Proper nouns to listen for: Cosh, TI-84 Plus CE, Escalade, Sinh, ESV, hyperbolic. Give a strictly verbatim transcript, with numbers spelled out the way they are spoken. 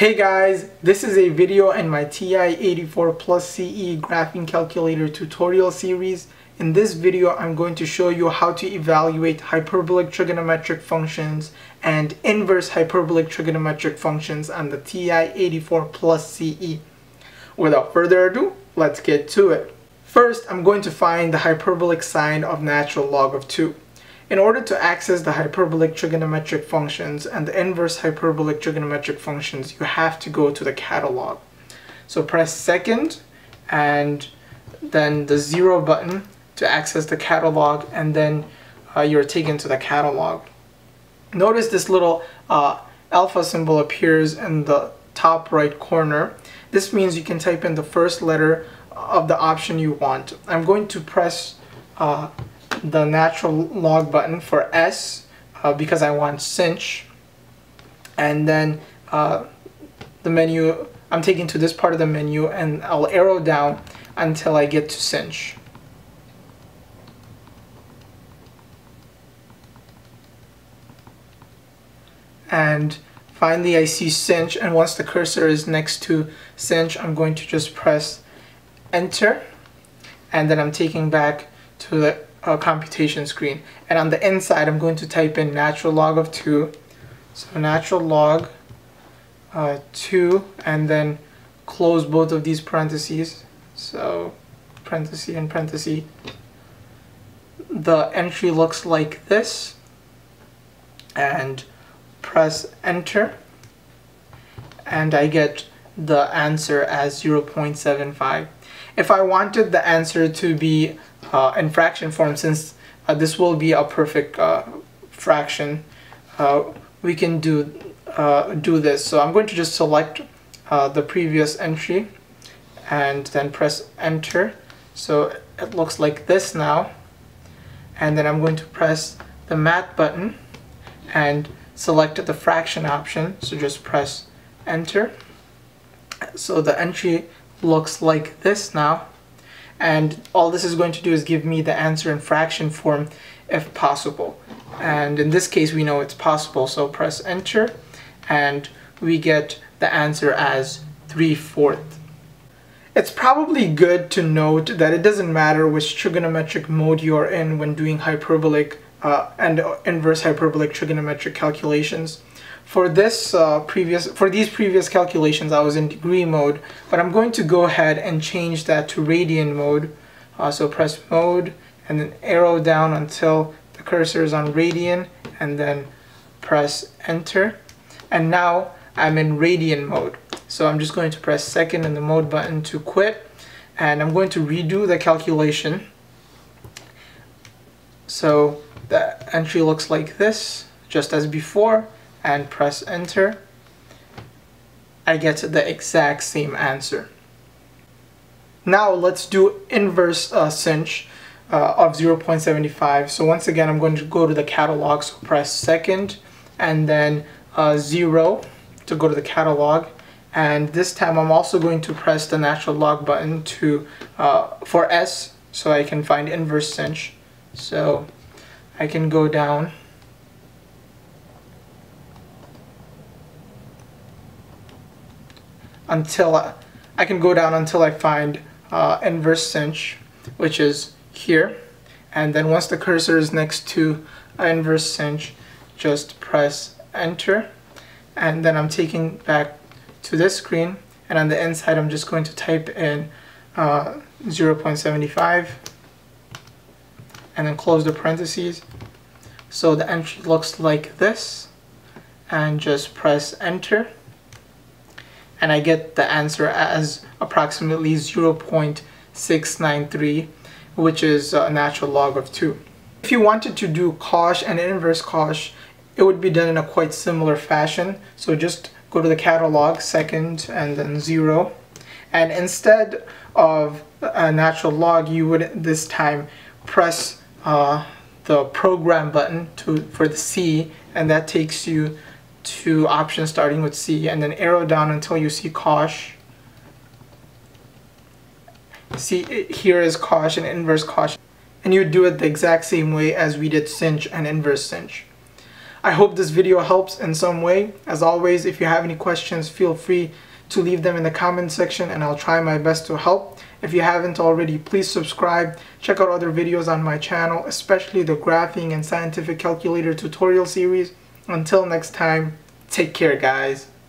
Hey guys, this is a video in my T I eighty-four Plus C E graphing calculator tutorial series. In this video, I'm going to show you how to evaluate hyperbolic trigonometric functions and inverse hyperbolic trigonometric functions on the T I eighty-four Plus C E. Without further ado, let's get to it. First, I'm going to find the hyperbolic sine of natural log of two. In order to access the hyperbolic trigonometric functions and the inverse hyperbolic trigonometric functions, you have to go to the catalog. So press second and then the zero button to access the catalog, and then uh, you're taken to the catalog. Notice this little uh, alpha symbol appears in the top right corner. This means you can type in the first letter of the option you want. I'm going to press uh, the natural log button for S uh, because I want sinh, and then uh, the menu, I'm taken to this part of the menu, and I'll arrow down until I get to sinh. And finally I see sinh, and once the cursor is next to sinh, I'm going to just press enter, and then I'm taken back to the Uh, computation screen. And on the inside, I'm going to type in natural log of two. So natural log uh, two, and then close both of these parentheses. So parenthesis and parenthesis. The entry looks like this. And press enter. And I get the answer as zero point seven five. If I wanted the answer to be uh, in fraction form, since uh, this will be a perfect uh, fraction, uh, we can do uh, do this. So I'm going to just select uh, the previous entry and then press enter. So it looks like this now. And then I'm going to press the math button and select the fraction option. So just press enter. So the entry looks like this now, and all this is going to do is give me the answer in fraction form if possible, and in this case we know it's possible, so press enter and we get the answer as three fourths. It's probably good to note that it doesn't matter which trigonometric mode you're in when doing hyperbolic uh, and inverse hyperbolic trigonometric calculations. For this uh, previous, for these previous calculations, I was in degree mode, but I'm going to go ahead and change that to radian mode. Uh, so press mode and then arrow down until the cursor is on radian, and then press enter. And now I'm in radian mode. So I'm just going to press second and the mode button to quit, and I'm going to redo the calculation. So the entry looks like this, just as before, and press enter. I get the exact same answer. Now let's do inverse uh, sinh uh, of zero point seven five. So once again, I'm going to go to the catalog, so press second and then uh, zero to go to the catalog, and this time I'm also going to press the natural log button to uh, for S, so I can find inverse sinh. So I can go down until I, I can go down until I find uh, inverse sinh, which is here, and then once the cursor is next to inverse sinh, just press enter, and then I'm taken back to this screen, and on the inside I'm just going to type in uh, zero point seven five and then close the parentheses. So the entry looks like this, and just press enter, and I get the answer as approximately zero point six nine three, which is a natural log of two. If you wanted to do Cosh and inverse Cosh, it would be done in a quite similar fashion. So just go to the catalog, second and then zero, and instead of a natural log, you would this time press uh, the program button to for the C, and that takes you to options starting with C, and then arrow down until you see Cosh. See, here is Cosh and inverse Cosh, and you do it the exact same way as we did sinh and inverse sinh. I hope this video helps in some way. As always, if you have any questions, feel free to leave them in the comment section and I'll try my best to help. If you haven't already, please subscribe. Check out other videos on my channel, especially the graphing and scientific calculator tutorial series. Until next time, take care, guys.